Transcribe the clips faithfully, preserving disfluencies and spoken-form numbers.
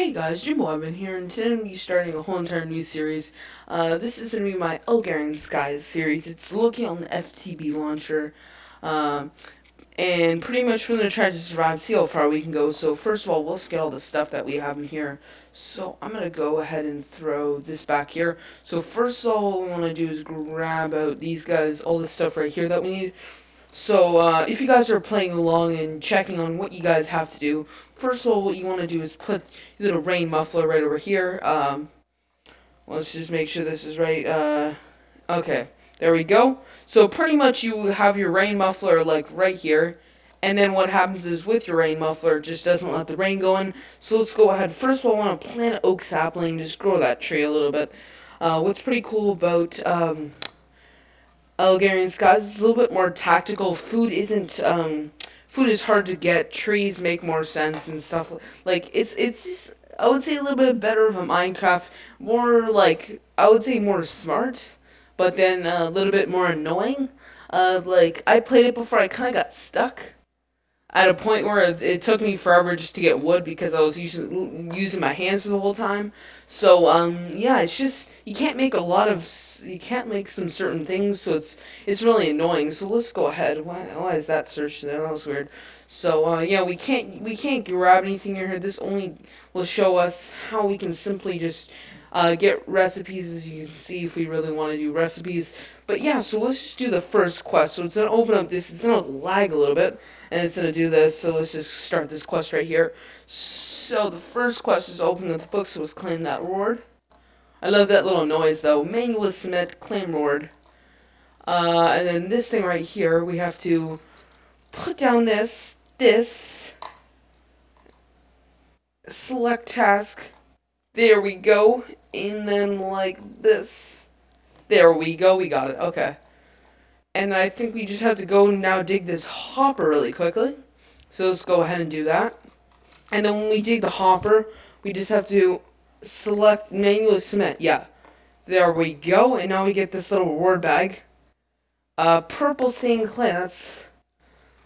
Hey guys, Jimbo Evan here, and today I'm going to be starting a whole entire new series. Uh, this is going to be my Agrarian Skies series. It's looking on the F T B Launcher, uh, and pretty much we're going to try to survive, see how far we can go. So first of all, we'll get all the stuff that we have in here. So I'm going to go ahead and throw this back here. So first of all, what we want to do is grab out these guys, all this stuff right here that we need. So, uh, if you guys are playing along and checking on what you guys have to do, first of all, what you want to do is put your little rain muffler right over here. Um, let's just make sure this is right. Uh, okay, there we go. So, pretty much you have your rain muffler, like, right here. And then what happens is, with your rain muffler, it just doesn't let the rain go in. So, let's go ahead. First of all, I want to plant an oak sapling, just grow that tree a little bit. Uh, what's pretty cool about, um... Agrarian Skies is a little bit more tactical. Food isn't, um, food is hard to get. Trees make more sense and stuff. Like, it's, it's just, I would say a little bit better of a Minecraft. More, like, I would say more smart, but then a little bit more annoying. Uh, like, I played it before, I kind of got stuck at a point where it, it took me forever just to get wood because I was using, using my hands for the whole time. So, um, yeah, it's just, you can't make a lot of, you can't make some certain things, so it's, it's really annoying. So let's go ahead. Why, why is that search? That was weird. So, uh, yeah, we can't, we can't grab anything in here. This only will show us how we can simply just, uh, get recipes, as you can see, if we really want to do recipes. But yeah, so let's just do the first quest. So it's going to open up this, it's going to lag a little bit. And it's going to do this, so let's just start this quest right here. So the first quest is opening up the book, so let's claim that reward. I love that little noise, though. Manual submit, claim reward. Uh, and then this thing right here, we have to put down this, this, select task. There we go. And then like this. There we go, we got it, okay. And I think we just have to go now dig this hopper really quickly. So let's go ahead and do that. And then when we dig the hopper, we just have to select manually submit. Yeah. There we go. And now we get this little reward bag. Uh, purple stained clay. That's,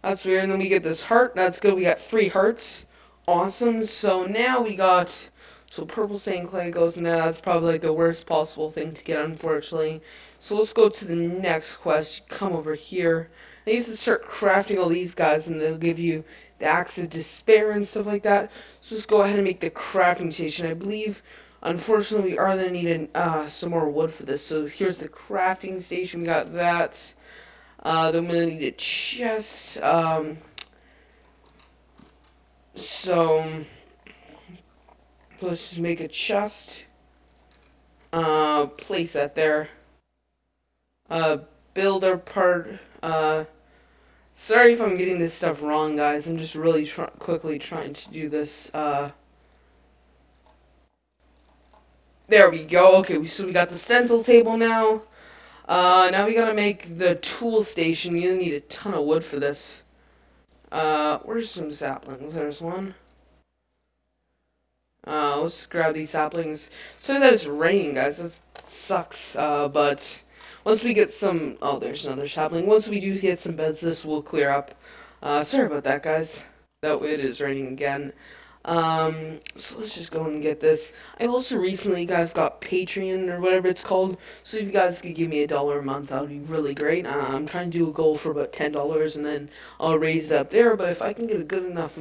that's weird. And then we get this heart. That's good. We got three hearts. Awesome. So now we got... So purple stained clay goes in there. That's probably like the worst possible thing to get, unfortunately. So let's go to the next quest. Come over here. I used to start crafting all these guys, and they'll give you the axe of despair and stuff like that. So let's go ahead and make the crafting station. I believe, unfortunately, we are going to need uh, some more wood for this. So here's the crafting station. We got that. Uh, then we're going to need a chest. Um, so... Let's just make a chest, uh, place that there, uh, builder part, uh, sorry if I'm getting this stuff wrong, guys, I'm just really tr quickly trying to do this, uh, there we go, okay, we, so we got the stencil table now, uh, now we gotta make the tool station. You're gonna need a ton of wood for this. Uh, where's some saplings? There's one. Uh, let's grab these saplings. Sorry that it's raining, guys. That sucks. Uh, but once we get some... Oh, there's another sapling. Once we do get some beds, this will clear up. Uh, sorry about that, guys. That it is raining again. Um, so let's just go and get this. I also recently, guys, got Patreon or whatever it's called. So if you guys could give me a dollar a month, that would be really great. Uh, I'm trying to do a goal for about ten dollars, and then I'll raise it up there. But if I can get a good enough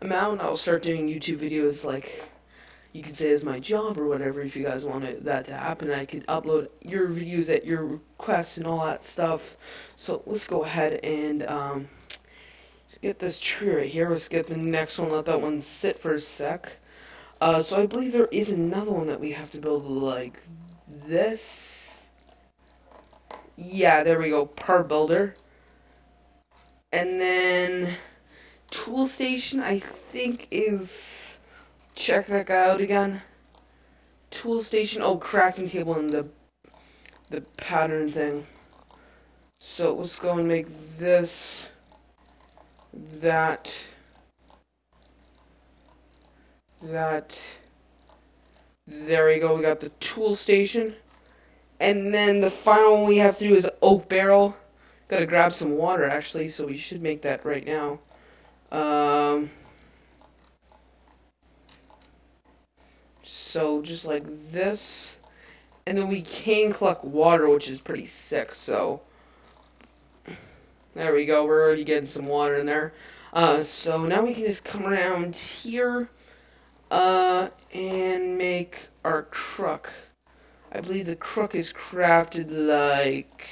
amount, I'll start doing YouTube videos like... You could say it's my job or whatever if you guys wanted that to happen. I could upload your videos at your request and all that stuff. So let's go ahead and um, get this tree right here. Let's get the next one. Let that one sit for a sec. Uh, so I believe there is another one that we have to build like this. Yeah, there we go. Par builder. And then tool station I think is... Check that guy out again. Tool station. Oh, crafting table and the the pattern thing. So let's go and make this that that. There we go. We got the tool station, and then the final one we have to do is oak barrel. Got to grab some water actually, so we should make that right now. Um. So just like this, and then we can collect water, which is pretty sick. So there we go, we're already getting some water in there. Uh, so now we can just come around here uh, and make our crook. I believe the crook is crafted like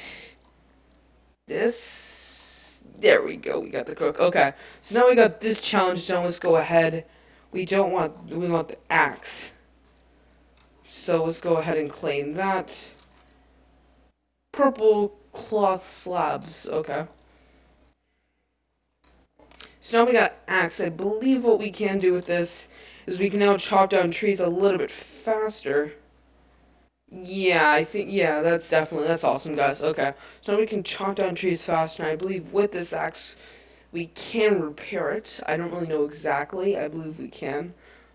this. There we go, we got the crook. Okay, so now we got this challenge done. Let's go ahead. We don't want, we want the axe. So let's go ahead and claim that. Purple cloth slabs, okay. So now we got an axe. I believe what we can do with this is we can now chop down trees a little bit faster. Yeah, I think, yeah, that's definitely, that's awesome, guys. Okay, so now we can chop down trees faster. And I believe with this axe, we can repair it. I don't really know exactly. I believe we can.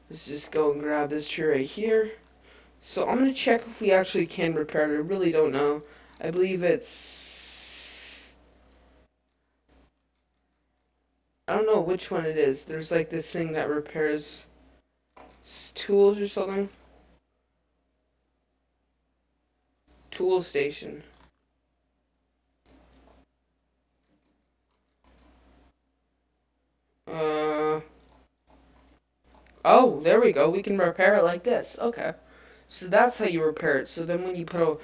Let's just go and grab this tree right here. So I'm going to check if we actually can repair it. I really don't know. I believe it's... I don't know which one it is. There's like this thing that repairs tools or something. Tool station. Uh. Oh, there we go. We can repair it like this. Okay. So that's how you repair it. So then when you put a...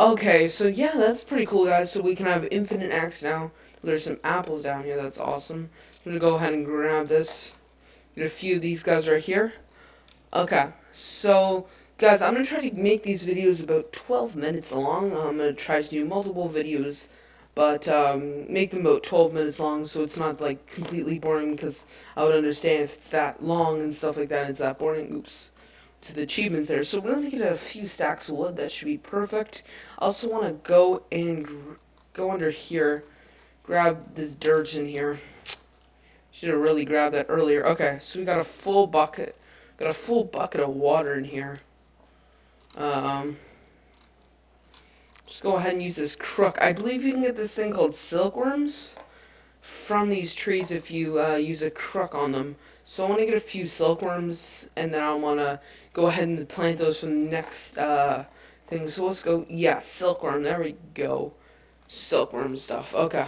Okay, so yeah, that's pretty cool, guys. So we can have infinite axe now. There's some apples down here. That's awesome. I'm gonna go ahead and grab this. Get a few of these guys right here. Okay, so guys, I'm gonna try to make these videos about twelve minutes long. I'm gonna try to do multiple videos, but um, make them about twelve minutes long, so it's not like completely boring. Because I would understand if it's that long and stuff like that. And it's that boring. Oops. To the achievements there. So we're gonna get a few stacks of wood. That should be perfect. I also wanna go and go under here. Grab this dirt in here. Should have really grabbed that earlier. Okay, so we got a full bucket. Got a full bucket of water in here. Um, just go ahead and use this crook. I believe you can get this thing called silkworms from these trees if you uh, use a crook on them. So I want to get a few silkworms, and then I want to go ahead and plant those for the next uh, thing. So let's go. Yeah, silkworm. There we go. Silkworm stuff. Okay.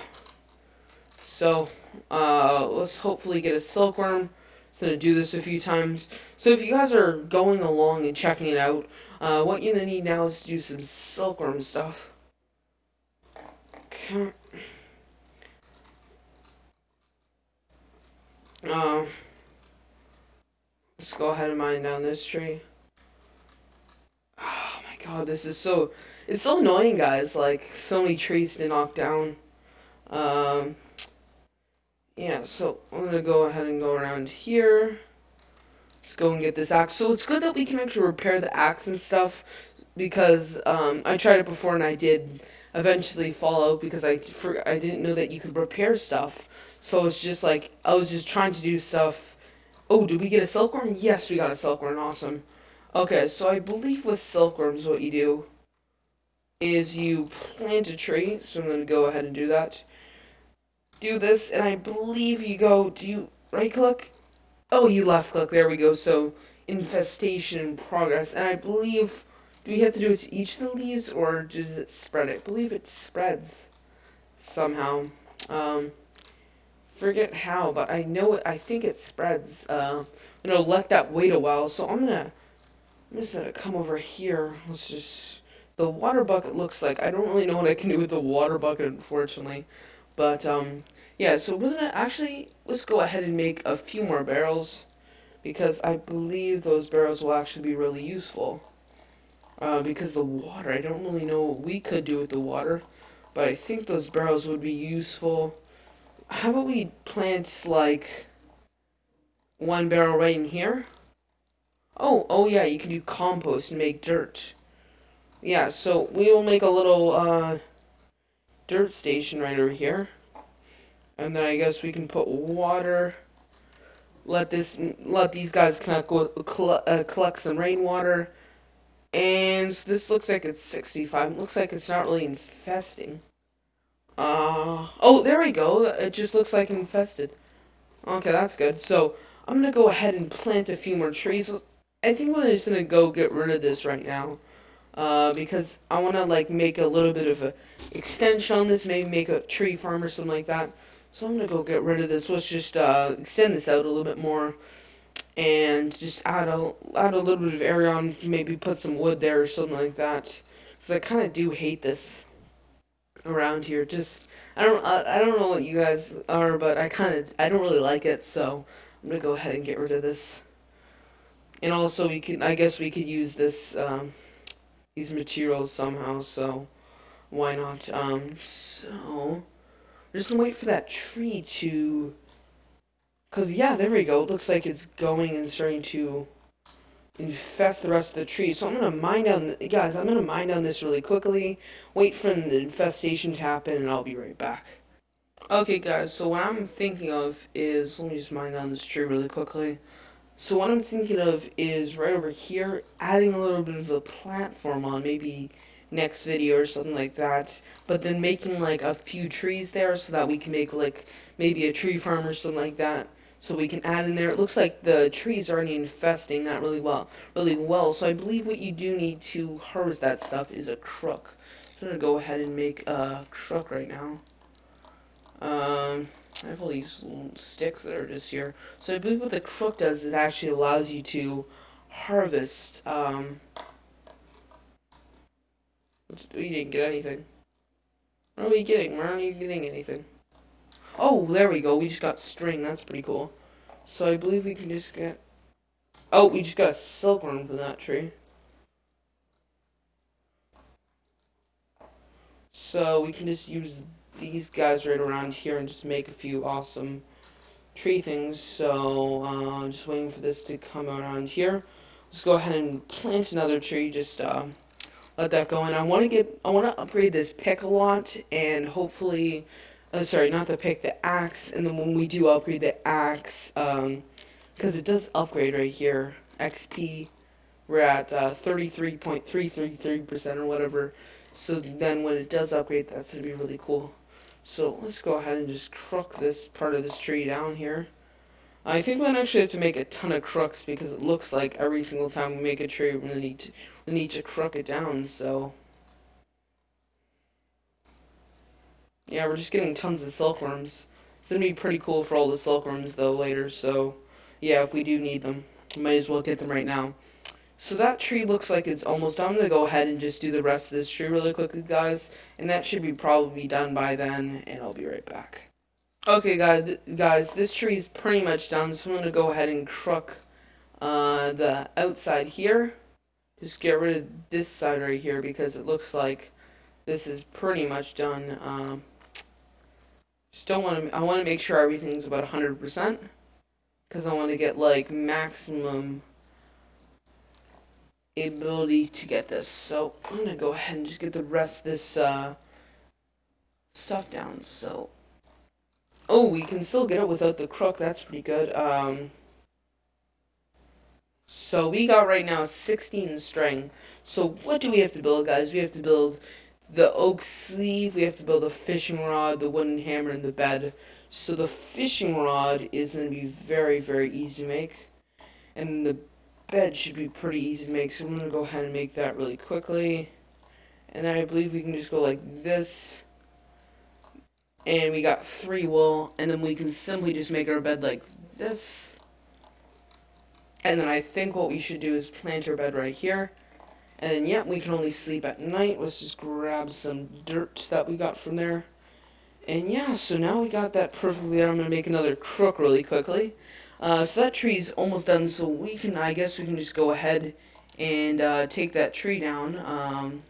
So, uh, let's hopefully get a silkworm. I'm going to do this a few times. So if you guys are going along and checking it out, uh, what you're going to need now is to do some silkworm stuff. Okay. Uh, let's go ahead and mine down this tree. Oh my god, this is so... It's so annoying, guys. Like, so many trees to knock down. Um... Yeah, so I'm gonna go ahead and go around here. Let's go and get this axe. So it's good that we can actually repair the axe and stuff, because um, I tried it before and I did eventually fall out because I for, I didn't know that you could repair stuff. So it's just like I was just trying to do stuff. Oh, did we get a silkworm? Yes, we got a silkworm. Awesome. Okay, so I believe with silkworms, what you do is you plant a tree. So I'm gonna go ahead and do that. Do this, and I believe you go, do you right-click? Oh, you left-click, there we go, so infestation in progress, and I believe, do we have to do it to each of the leaves, or does it spread it? I believe it spreads somehow. Um, forget how, but I know, it, I think it spreads. Uh, I'm gonna let that wait a while, so I'm gonna, I'm just gonna come over here. Let's just, the water bucket looks like, I don't really know what I can do with the water bucket, unfortunately. But, um, yeah, so we're gonna actually, let's go ahead and make a few more barrels, because I believe those barrels will actually be really useful. Uh, because the water, I don't really know what we could do with the water, but I think those barrels would be useful. How about we plant, like, one barrel right in here? Oh, oh yeah, you can do compost and make dirt. Yeah, so we will make a little, uh... dirt station right over here, and then I guess we can put water, let this let these guys kind of go, cl uh, collect some rainwater. And so this looks like it's sixty-five. It looks like it's not really infesting. Uh oh, there we go, it just looks like infested. Okay, that's good. So I'm gonna go ahead and plant a few more trees. I think we're just gonna go get rid of this right now, uh, because I wanna like make a little bit of a extension on this, maybe make a tree farm or something like that. So I'm gonna go get rid of this. Let's just uh, extend this out a little bit more, and just add a add a little bit of area on. Maybe put some wood there or something like that, because I kind of do hate this around here. Just I don't I, I don't know what you guys are, but I kind of I don't really like it. So I'm gonna go ahead and get rid of this. And also, we can. I guess we could use this, um, these materials somehow. So, why not? Um, so, we're just gonna wait for that tree to. Cause yeah, there we go. It looks like it's going and starting to infest the rest of the tree. So I'm gonna mine down, the, guys. I'm gonna mine down this really quickly. Wait for the infestation to happen, and I'll be right back. Okay, guys. So what I'm thinking of is let me just mine down this tree really quickly. So what I'm thinking of is right over here, adding a little bit of a platform on, maybe next video or something like that, but then making like a few trees there so that we can make like maybe a tree farm or something like that, so we can add in there. It looks like the trees are already infesting that really well, really well, so I believe what you do need to harvest that stuff is a crook. So I'm going to go ahead and make a crook right now. Um... I have all these little sticks that are just here. So I believe what the crook does is it actually allows you to harvest. Um, you didn't get anything. What are we getting? Why aren't you getting anything? Oh, there we go. We just got string. That's pretty cool. So I believe we can just get... Oh, we just got a silkworm from that tree. So we can just use... these guys right around here and just make a few awesome tree things. So uh, just waiting for this to come around here. Let's go ahead and plant another tree. Just uh, let that go in. I want to get. I want to upgrade this pick a lot, and hopefully, uh, sorry, not the pick, the axe. And then when we do upgrade the axe, um, because it does upgrade right here. X P, we're at uh, thirty-three point three three three percent or whatever. So then when it does upgrade, that's gonna be really cool. So let's go ahead and just crook this part of this tree down here. I think we'll actually have to make a ton of crooks because it looks like every single time we make a tree, we need to, we need to crook it down. So yeah, we're just getting tons of silkworms. It's gonna be pretty cool for all the silkworms though later. So yeah, if we do need them, we might as well get them right now. So that tree looks like it's almost done. I'm going to go ahead and just do the rest of this tree really quickly, guys. And that should be probably done by then, and I'll be right back. Okay, guys, guys this tree is pretty much done, so I'm going to go ahead and crook uh, the outside here. Just get rid of this side right here because it looks like this is pretty much done. Um, just don't want to, I want to make sure everything's about one hundred percent because I want to get, like, maximum... ability to get this. So I'm gonna go ahead and just get the rest of this uh, stuff down. So oh, we can still get it without the crook. That's pretty good. Um, so we got right now sixteen string. So what do we have to build, guys? We have to build the oak sleeve. We have to build a fishing rod, the wooden hammer, and the bed. So the fishing rod is gonna be very, very easy to make, and the bed should be pretty easy to make, so I'm going to go ahead and make that really quickly. And then I believe we can just go like this. And we got three wool, and then we can simply just make our bed like this. And then I think what we should do is plant our bed right here. And then, yeah, we can only sleep at night. Let's just grab some dirt that we got from there. And yeah, so now we got that perfectly there. I'm going to make another crook really quickly. Uh, so that tree's almost done, so we can, I guess we can just go ahead and, uh, take that tree down. Um,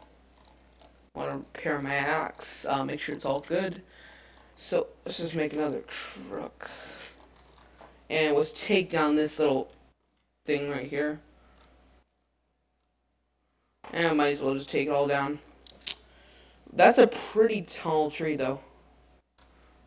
want to repair my axe, uh, make sure it's all good. So, let's just make another crook. And let's take down this little thing right here. And I might as well just take it all down. That's a pretty tall tree, though.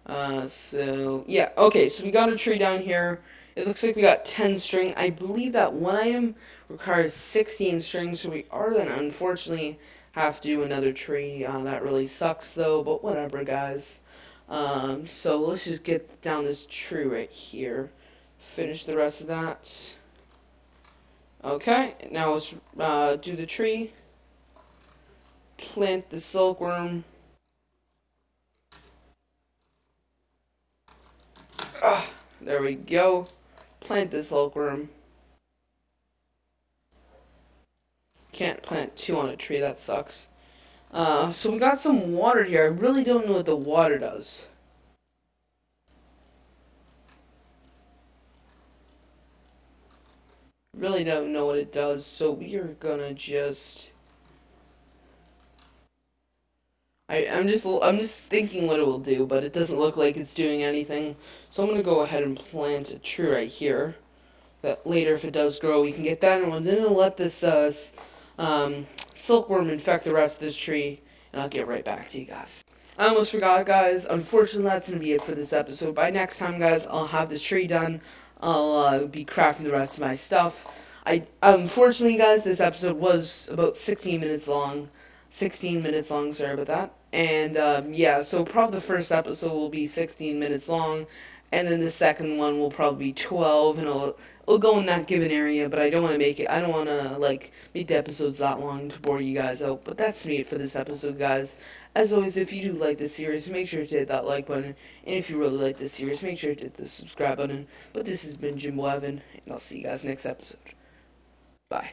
Uh, so, yeah, okay, so we got a tree down here. It looks like we got ten string. I believe that one item requires sixteen string, so we are going to unfortunately have to do another tree. Uh, that really sucks, though, but whatever, guys. Um, so let's just get down this tree right here. Finish the rest of that. Okay, now let's uh, do the tree, plant the silkworm. Ah, there we go. Plant the silkworm. Can't plant two on a tree, that sucks. Uh, so we got some water here. I really don't know what the water does. Really don't know what it does, so we are gonna just. I I'm just I'm just thinking what it will do, but it doesn't look like it's doing anything. So I'm gonna go ahead and plant a tree right here. That later, if it does grow, we can get that, and we're gonna let this uh um silkworm infect the rest of this tree, and I'll get right back to you guys. I almost forgot, guys. Unfortunately, that's gonna be it for this episode. By next time, guys, I'll have this tree done. I'll uh, be crafting the rest of my stuff. I unfortunately, guys, this episode was about sixteen minutes long. sixteen minutes long, sorry about that. And um, yeah, so probably the first episode will be sixteen minutes long, and then the second one will probably be twelve, and it'll, it'll go in that given area. But I don't want to make it. I don't want to like make the episodes that long to bore you guys out. But that's me for this episode, guys. As always, if you do like this series, make sure to hit that like button. And if you really like this series, make sure to hit the subscribe button. But this has been Jimbo Evan, and I'll see you guys next episode. Bye.